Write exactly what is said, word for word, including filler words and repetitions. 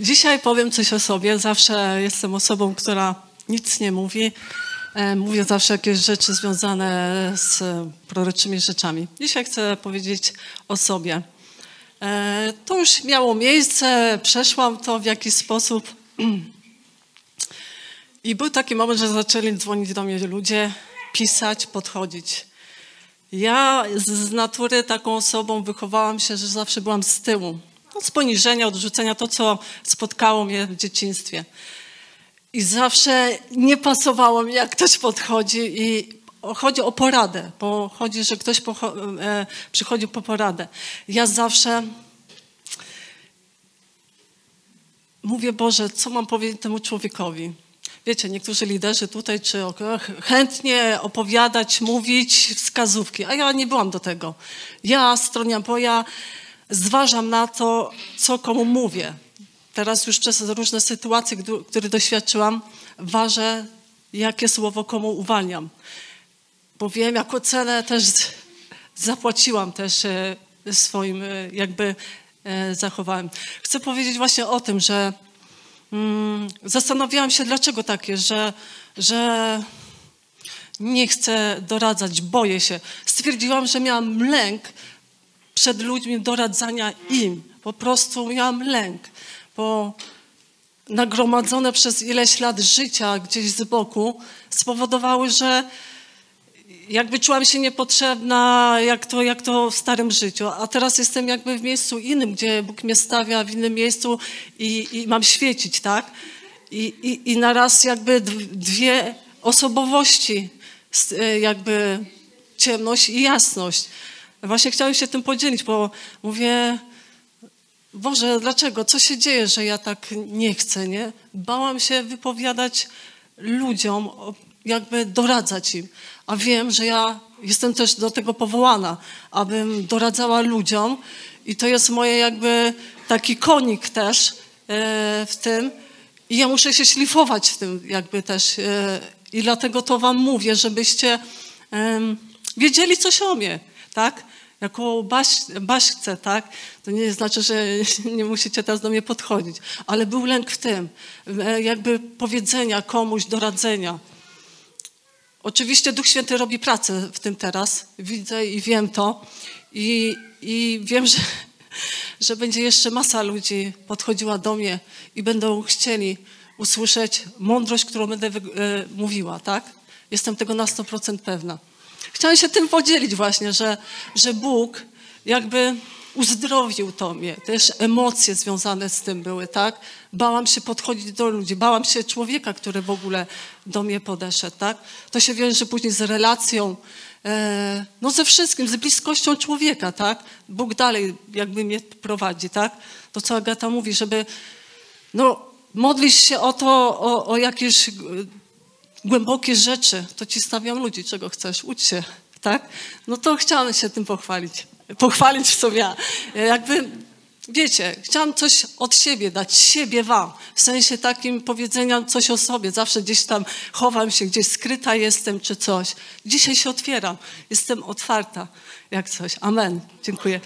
Dzisiaj powiem coś o sobie. Zawsze jestem osobą, która nic nie mówi. Mówię zawsze jakieś rzeczy związane z proroczymi rzeczami. Dzisiaj chcę powiedzieć o sobie. To już miało miejsce, przeszłam to w jakiś sposób. I był taki moment, że zaczęli dzwonić do mnie ludzie, pisać, podchodzić. Ja z natury taką osobą wychowałam się, że zawsze byłam z tyłu. Z poniżenia, odrzucenia, to co spotkało mnie w dzieciństwie. I zawsze nie pasowało mi, jak ktoś podchodzi i chodzi o poradę, bo chodzi, że ktoś po, e, przychodzi po poradę. Ja zawsze mówię, Boże, co mam powiedzieć temu człowiekowi? Wiecie, niektórzy liderzy tutaj czy chętnie opowiadać, mówić, wskazówki, a ja nie byłam do tego. Ja, stronia boja, zważam na to, co komu mówię. Teraz już przez różne sytuacje, które doświadczyłam, ważę, jakie słowo komu uwalniam. Bo wiem, jaką cenę też zapłaciłam też swoim jakby zachowałem. Chcę powiedzieć właśnie o tym, że mm, zastanawiałam się, dlaczego takie, że, że nie chcę doradzać, boję się. Stwierdziłam, że miałam lęk przed ludźmi doradzania im. Po prostu miałam lęk, bo nagromadzone przez ileś lat życia gdzieś z boku spowodowały, że jakby czułam się niepotrzebna, jak to, jak to w starym życiu. A teraz jestem jakby w miejscu innym, gdzie Bóg mnie stawia w innym miejscu i, i mam świecić, tak? I, i, i naraz jakby dwie osobowości, jakby ciemność i jasność. Właśnie chciałam się tym podzielić, bo mówię, Boże, dlaczego? Co się dzieje, że ja tak nie chcę, nie? Bałam się wypowiadać ludziom, jakby doradzać im. A wiem, że ja jestem też do tego powołana, abym doradzała ludziom i to jest moje jakby taki konik też w tym i ja muszę się szlifować w tym jakby też i dlatego to wam mówię, żebyście wiedzieli coś o mnie, tak? Jako Baśce, tak? To nie znaczy, że nie musicie teraz do mnie podchodzić, ale był lęk w tym, jakby powiedzenia komuś, doradzenia. Oczywiście Duch Święty robi pracę w tym teraz. Widzę i wiem to. I, i wiem, że, że będzie jeszcze masa ludzi podchodziła do mnie i będą chcieli usłyszeć mądrość, którą będę mówiła, tak? Jestem tego na sto procent pewna. Chciałam się tym podzielić właśnie, że, że Bóg jakby uzdrowił to mnie. Też emocje związane z tym były, tak? Bałam się podchodzić do ludzi, bałam się człowieka, który w ogóle do mnie podeszedł, tak? To się wiąże później z relacją, e, no ze wszystkim, z bliskością człowieka, tak? Bóg dalej jakby mnie prowadzi, tak? To, co Agata mówi, żeby no, modlisz się o to, o, o jakieś głębokie rzeczy, to ci stawiam ludzi, czego chcesz, ucz się, tak? No to chciałam się tym pochwalić. Pochwalić w sobie. Jakby, wiecie, chciałam coś od siebie dać, siebie wam. W sensie takim powiedzenia coś o sobie. Zawsze gdzieś tam chowam się, gdzieś skryta jestem czy coś. Dzisiaj się otwieram. Jestem otwarta jak coś. Amen. Dziękuję.